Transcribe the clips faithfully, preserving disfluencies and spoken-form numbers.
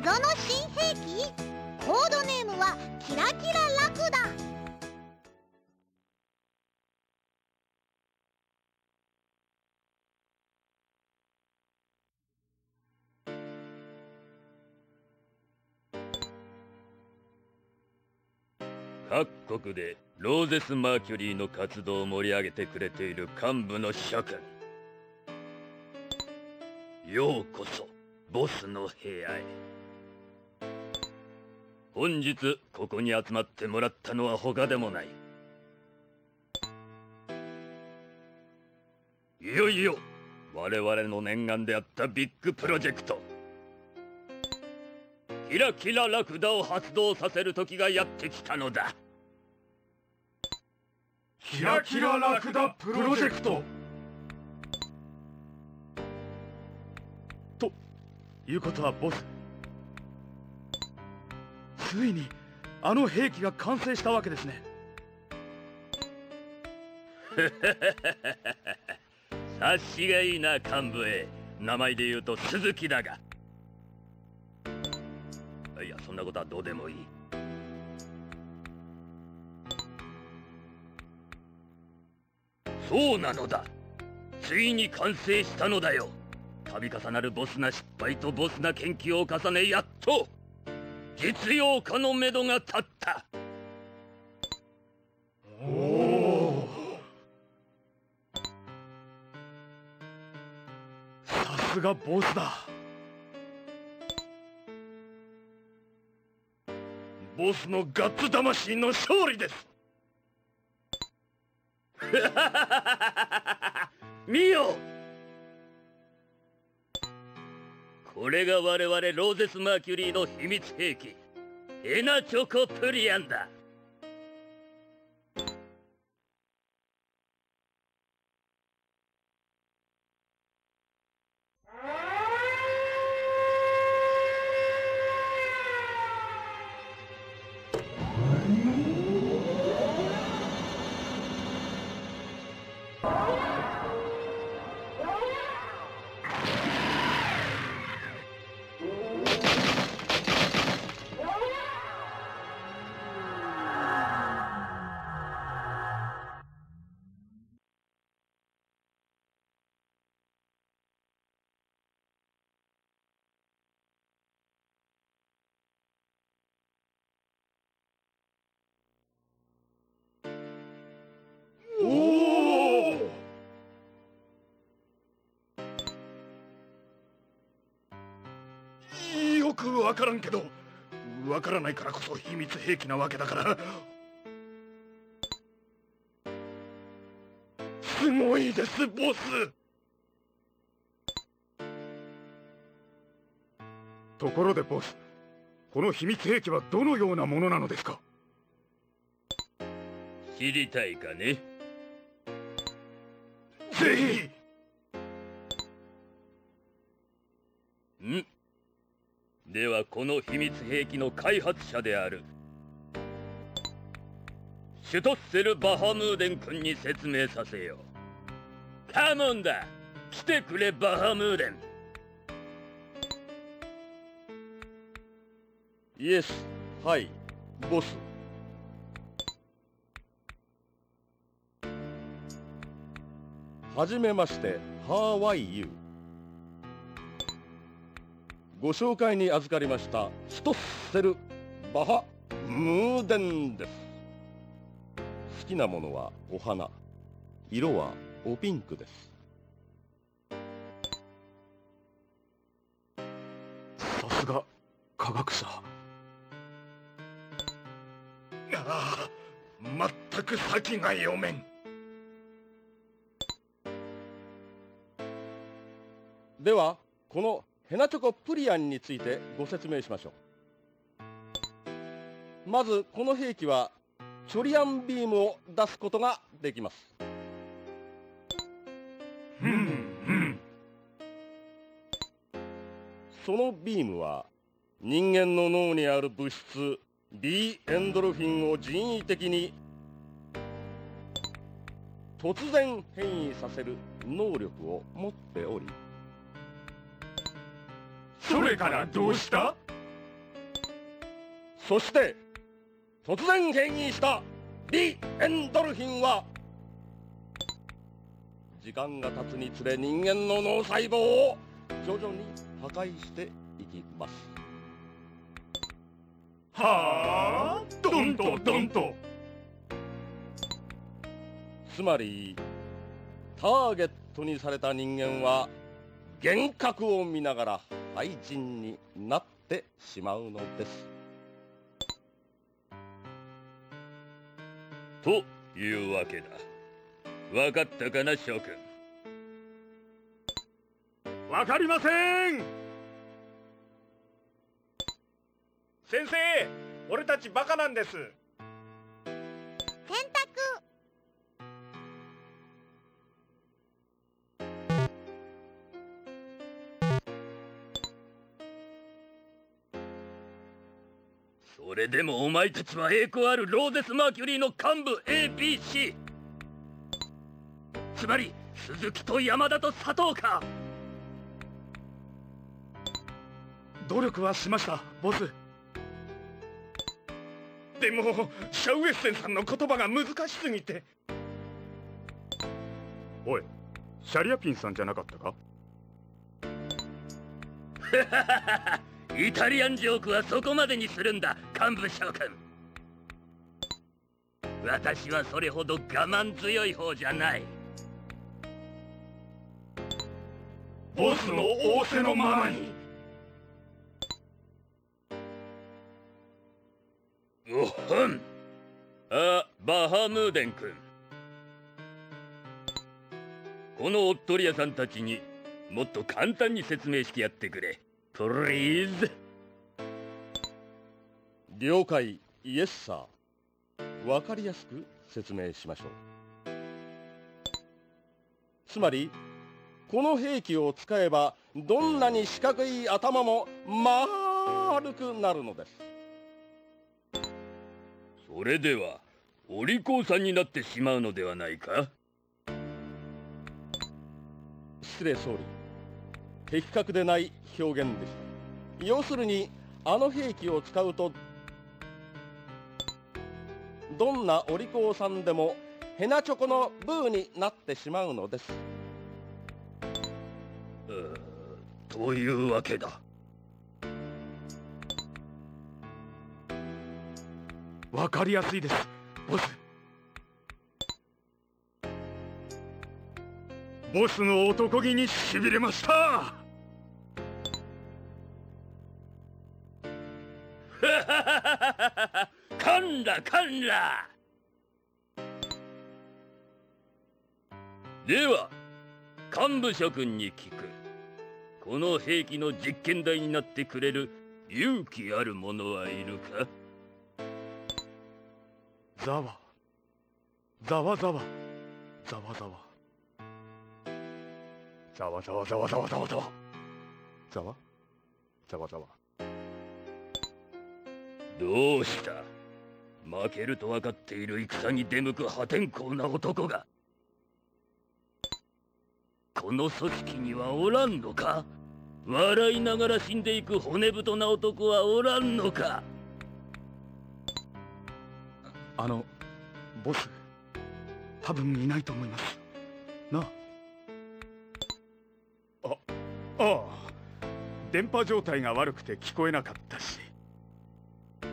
謎の新兵器。コードネームはキラキララクダ。各国でローゼス・マーキュリーの活動を盛り上げてくれている幹部の諸君、ようこそボスの部屋へ。本日ここに集まってもらったのは他でもない。いよいよ我々の念願であったビッグプロジェクト、キラキララクダを発動させる時がやってきたのだ。キラキララクダプロジェクトということはボス、ついにあの兵器が完成したわけですね。察しがいいな幹部へ。名前で言うと鈴木だが、いやそんなことはどうでもいい。そうなのだ、ついに完成したのだよ。度重なるボスな失敗とボスな研究を重ね、やっと実用化のめどが立った。おお、さすがボスだ。ボスのガッツ魂の勝利です。見よ、これが我々ローゼス・マーキュリーの秘密兵器、エナチョコプリアンだ。わからんけど、わからないからこそ秘密兵器なわけだから、すごいですボス。ところでボス、この秘密兵器はどのようなものなのですか？知りたいかね？ぜひ。んではこの秘密兵器の開発者であるシュトッセル・バハムーデン君に説明させよう。カモンだ、来てくれバハムーデン。イエス、はい、ボス。はじめまして、ハーワイユー。ご紹介に預かりましたシュトッセル・バハムーデンです。好きなものはお花、色はおピンクです。さすが科学者。ああ、全く先が読めん。ではこのヘナチョコプリアンについてご説明しましょう。まずこの兵器はチョリアンビームを出すことができます。うんうん、そのビームは人間の脳にある物質 B エンドルフィンを人為的に突然変異させる能力を持っており、それからどうした？そして突然変異したリ・エンドルフィンは時間が経つにつれ人間の脳細胞を徐々に破壊していきます。はあ、ドンとドンと。つまりターゲットにされた人間は幻覚を見ながら廃人になってしまうのです。というわけだ。分かったかな、諸君。分かりません。先生、俺たちバカなんです。選択。それでもお前たちは栄光あるローゼス・マーキュリーの幹部 エービーシー、 つまり鈴木と山田と佐藤か。努力はしました、ボス。でもシャウエッセンさんの言葉が難しすぎて。おい、シャリアピンさんじゃなかったか？イタリアンジョークはそこまでにするんだ、幹部諸君。私はそれほど我慢強い方じゃない。ボスの仰せのままに。おはん。あ、バハムーデン君、このオットリアさんたちにもっと簡単に説明してやってくれ、プリーズ。了解、イエスサー。わかりやすく説明しましょう。つまりこの兵器を使えばどんなに四角い頭も丸くなるのです。それではお利口さんになってしまうのではないか。失礼、総理。的確でない表現でした。要するにあの兵器を使うとどんなお利口さんでもヘナチョコのブーになってしまうのです。うというわけだ。わかりやすいです、ボス。ボスの男気にしびれました。かんらかんら。では幹部諸君に聞く。この兵器の実験台になってくれる勇気ある者はいるか？ざわざわざわざわざわざわざわざわざわざわざわざわざわざわ。どうした？負けると分かっている戦に出向く破天荒な男がこの組織にはおらんのか？笑いながら死んでいく骨太な男はおらんのか？あの、ボス、多分いないと思います。なあ。あ、ああ。電波状態が悪くて聞こえなかったし。え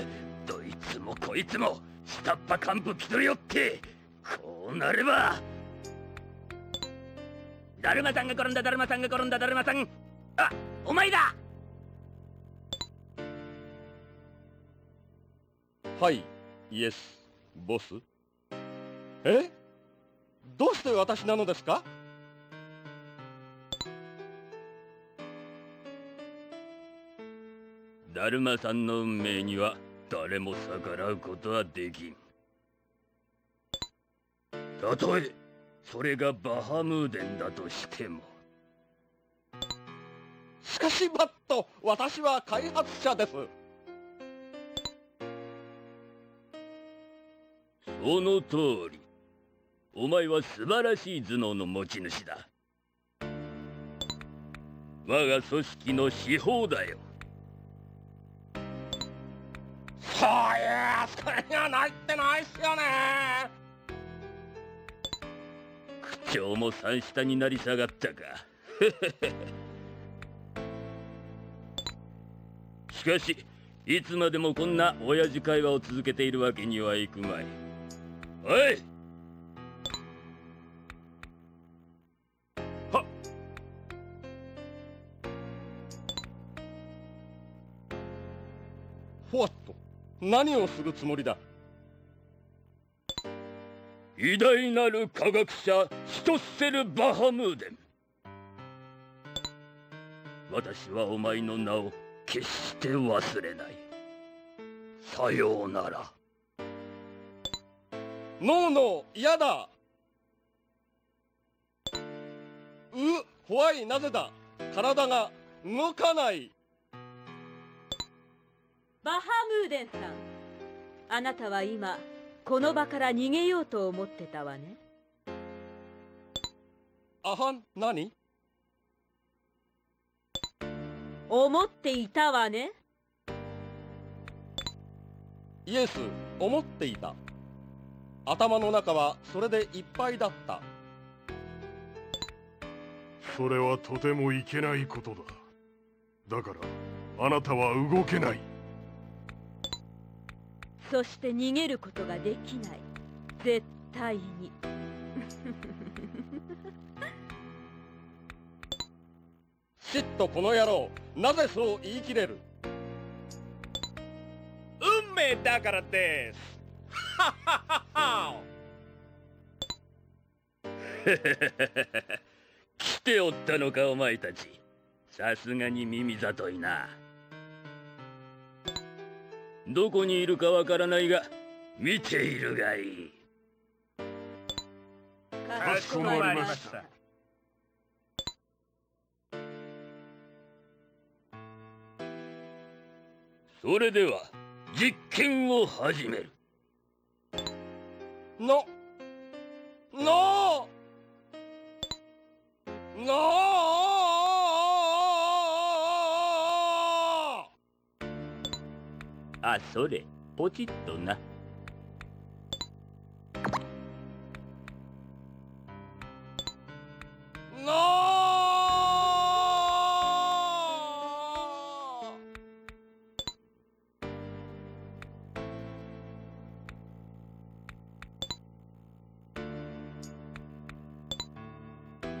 えー、どいつもこいつも下っ端幹部気取りおって。こうなればだるまさんが転んだ、だるまさんが転んだ、だるまさん。あ、お前だ。はい、イエス、ボス。え？どうして私なのですか？だるまさんの運命には誰も逆らうことはできん。たとえそれがバハムーデンだとしても。しかしバット、私は開発者です。その通り。お前は素晴らしい頭脳の持ち主だ。我が組織の至宝だよ。そういう作りがないってないっすよね。口調も三下になり下がったか。しかしいつまでもこんな親父会話を続けているわけにはいくまい。おいフォワット、何をするつもりだ。偉大なる科学者シトッセル・バハムーデン、私はお前の名を決して忘れない。さようなら。ノーノー、やだ。う、怖い。なぜだ。体が動かない。バハムーデンさん、あなたは今この場から逃げようと思ってたわね。あはん、何？思っていたわね。イエス、思っていた。頭の中はそれでいっぱいだった。それはとてもいけないことだ。だからあなたは動けない。そして逃げることができない。絶対に。嫉妬この野郎、なぜそう言い切れる。運命だからです。ハハハハ。来ておったのかお前たち。さすがに耳ざといな。どこにいるかわからないが見ているがいい。かしこまりました。それでは実験を始める。のののあ、それ、ポチッとな。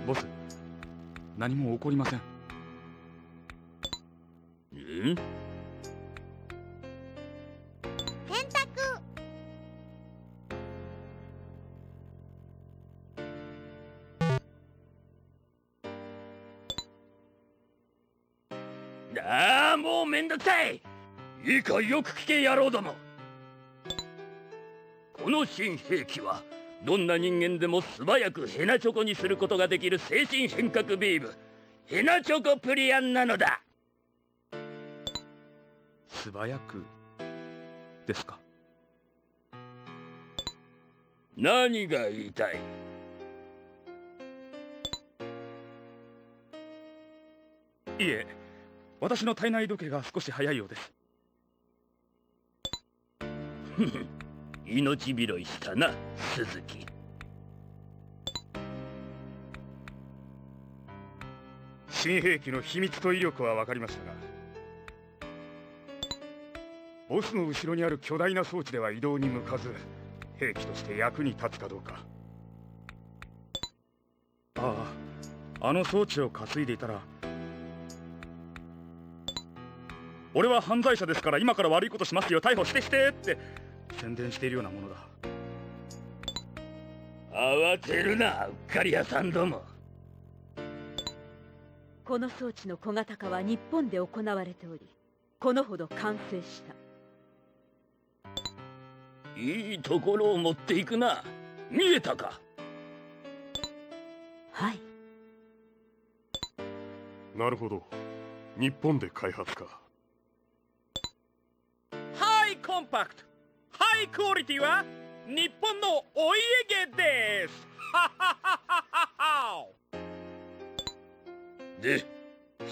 ボス、何も起こりません。ん？ああ、もうめんどくさい。いいか、よく聞け野郎ども。この新兵器はどんな人間でも素早くヘナチョコにすることができる精神変革ビーム、ヘナチョコプリアンなのだ。素早くですか。何が言いたい。いえ、私の体内時計が少し早いようです。命拾いしたな、鈴木。新兵器の秘密と威力は分かりましたが、ボスの後ろにある巨大な装置では移動に向かず、兵器として役に立つかどうか。ああ、あの装置を担いでいたら。俺は犯罪者ですから今から悪いことしますよ、逮捕してしてって宣伝しているようなものだ。慌てるな、うっかり屋さんども。この装置の小型化は日本で行われており、このほど完成した。いいところを持っていくな。見えたか。はい。なるほど、日本で開発か。コンパクト、ハイクオリティは日本のお家芸です。ハハハハハ。で、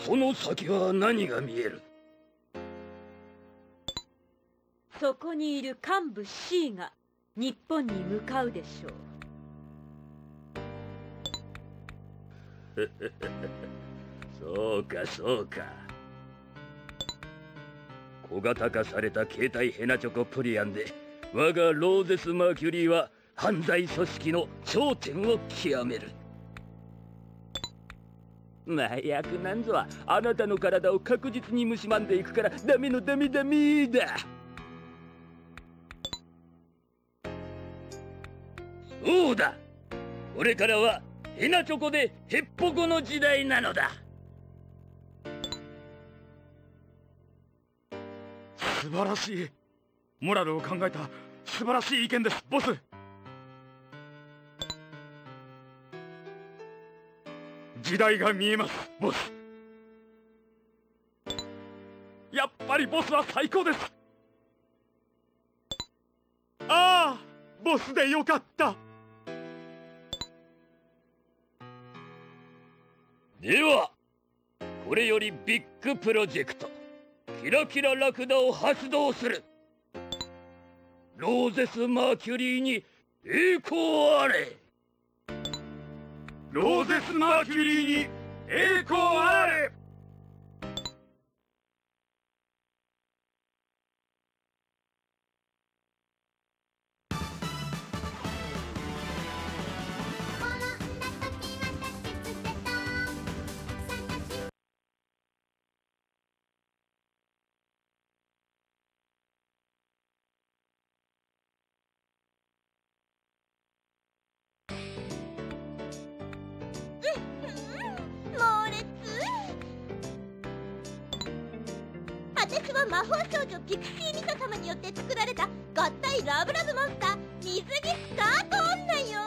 その先は何が見える。そこにいる幹部 シー が日本に向かうでしょう。そうかそうか。小型化された携帯ヘナチョコプリアンで我がローゼス・マーキュリーは犯罪組織の頂点を極める。麻薬なんぞはあなたの体を確実に蝕んでいくからダメのダメダメだ。そうだ、これからはヘナチョコでヘッポコの時代なのだ。素晴らしいモラルを考えた素晴らしい意見ですボス。時代が見えますボス。やっぱりボスは最高です。ああボスでよかった。ではこれよりビッグプロジェクトキラキララクダを発動する。ローゼス・マーキュリーに栄光あれ。ローゼス・マーキュリーに栄光あれ。私は魔法少女ピクシーミカ様によって作られた合体ラブラブモンスター水着スカート女よ。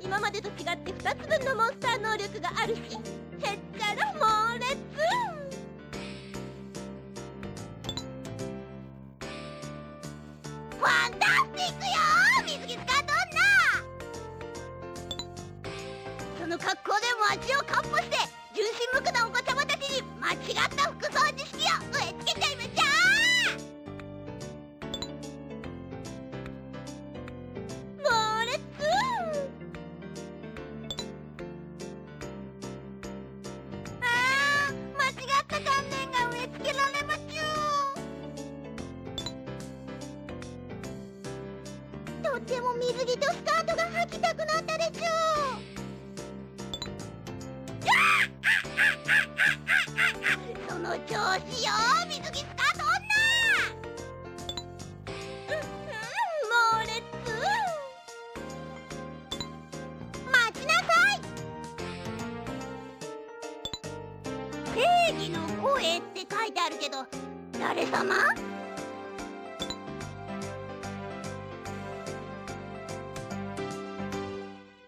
今までと違ってふたつぶんのモンスター能力があるしへっちゃら猛烈。ファンタスティックよ水着スカート女。その格好で街をかっ歩して純真無垢なお子ちゃまたちに間違った服装知識を植え付けちゃいましょう。猛烈。あー間違った観念が植え付けられまちゅ。とっても水着とスカートが履きたくなったでしょう。調子よ水着スカート女。うんうん猛烈。待ちなさい。正義の声って書いてあるけど誰様？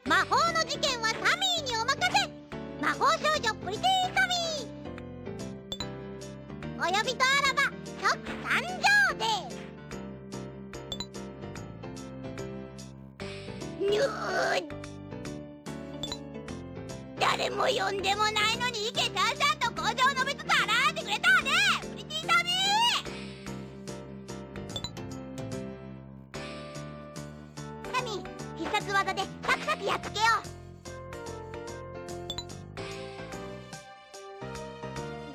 魔法の事件はサミーにお任せ。魔法少女プリティーサミーお呼びとあらば即参上で。にゅー誰も呼んでもないのに意見さんさんと工場のべつつ現れてくれたわねプリティサミー。サミー必殺技でサクサクやっつけよう。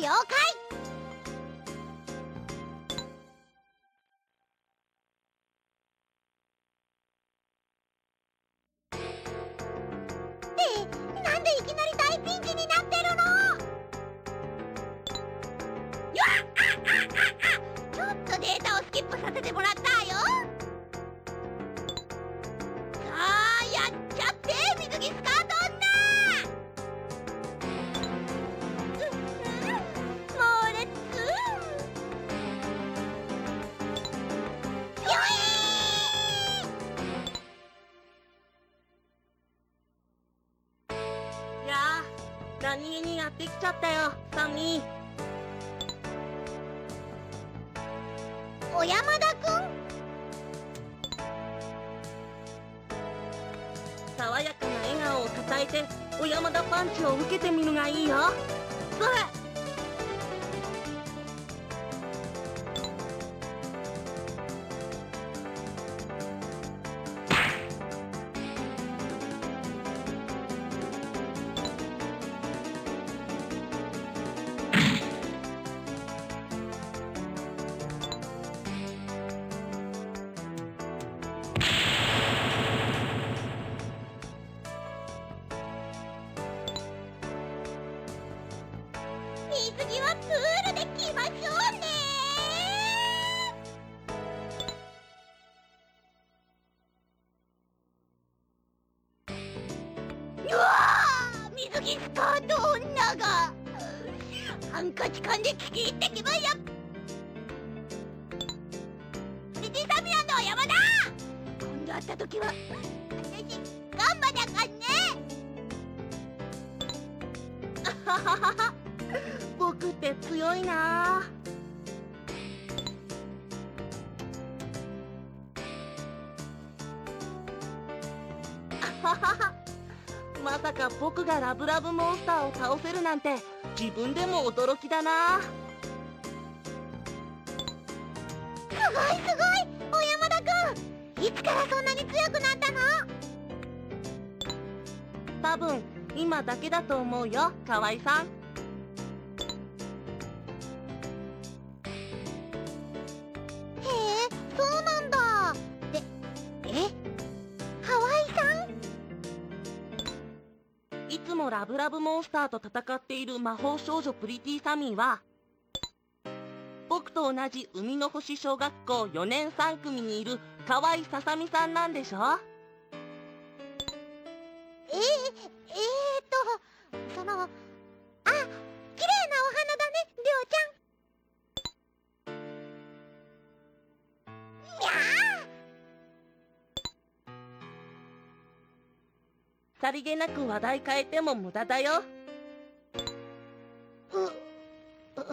了解。何気にやってきちゃったよサミー。小山田くん爽やかな笑顔をたたえて小山田パンチを受けてみるがいいよ。それにカート女がハンカチ缶で聞き入ってきまや。リジサミアの山田、今度会った時は私ガンバだかんね。あはははは、僕って強いなあ。まさか僕がラブラブモンスターを倒せるなんて自分でも驚きだな。すごいすごい、小山田くん、いつからそんなに強くなったの？多分今だけだと思うよ、河合さん。へえ、そうなんだ。で、え？いつもラブラブモンスターと戦っている魔法少女プリティサミーは、僕と同じ海の星小学校よねんさんくみにいる河合ささみさんなんでしょ？えええー、とその、あ、綺麗なお花だね、りょうちゃん。にゃー、さりげなく話題変えても無駄だよ。ううどう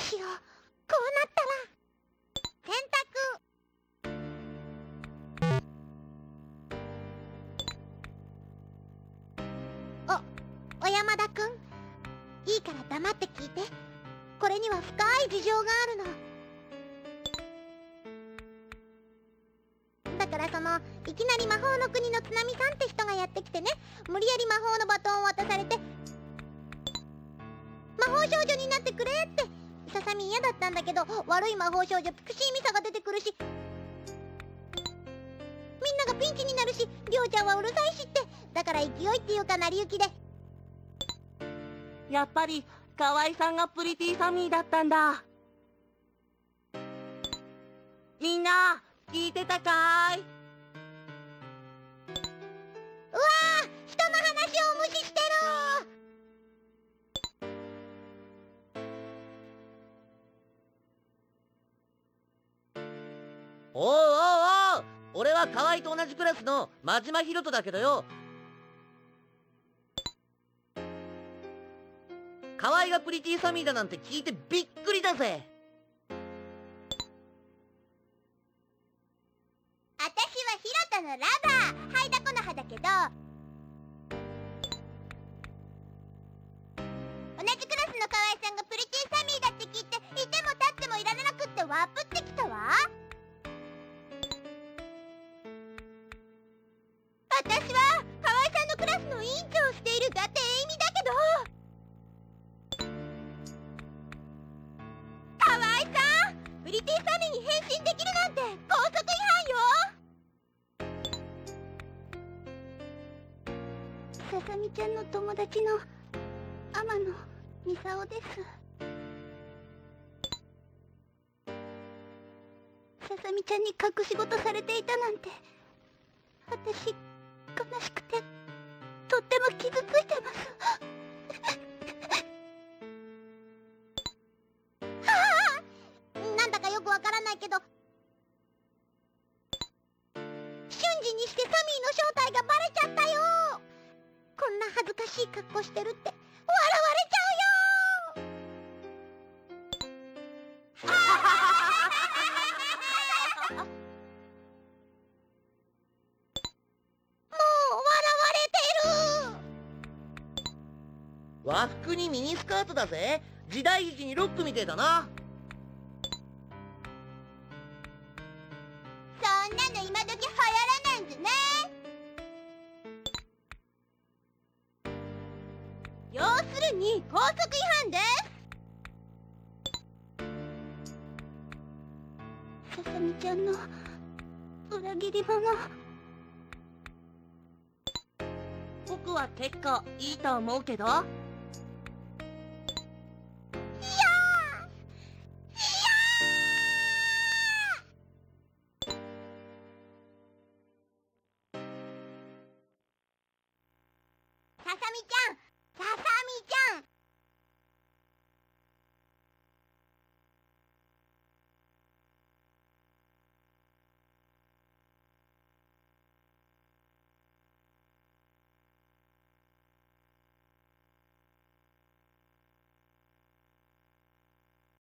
しよう、こうなったら。山田くん、いいから黙って聞いて。これには深い事情があるのだから。そのいきなり魔法の国の津波さんって人がやってきてね、無理やり魔法のバトンを渡されて魔法少女になってくれって。ささみ嫌だったんだけど、悪い魔法少女ピクシーミサが出てくるし、みんながピンチになるし、りょうちゃんはうるさいしって。だから勢いっていうか成り行きで、やっぱり河合さんがプリティサミーだったんだ。みんな聞いてたかーい？うわー、人の話を無視してるー。おうおうおう、俺は河合と同じクラスの真島ひろとだけどよ、河合がプリティサミーだなんて聞いてびっくりだぜ。あたしはひろとのラバー、はいだこの葉だけど、同じクラスの河合さんがプリティサミーだって聞いて、いてもたってもいられなくってワープってきたわ。あたしは河合さんのクラスの委員長をしているだって意味だけど、プリティサミーに変身できるなんて校則違反よ。ささみちゃんの友達の天野ミサオです。ささみちゃんに隠し事されていたなんて、私悲しくてとっても傷ついてます。わからないけど、瞬時にしてサミーの正体がバレちゃったよ。こんな恥ずかしい格好してるって笑われちゃうよ。もう笑われてる。和服にミニスカートだぜ、時代劇にロックみてえだな。要するに校則違反です。ささみちゃんの裏切り者。僕は結構いいと思うけど。いやー、いやー、さあさみちゃん、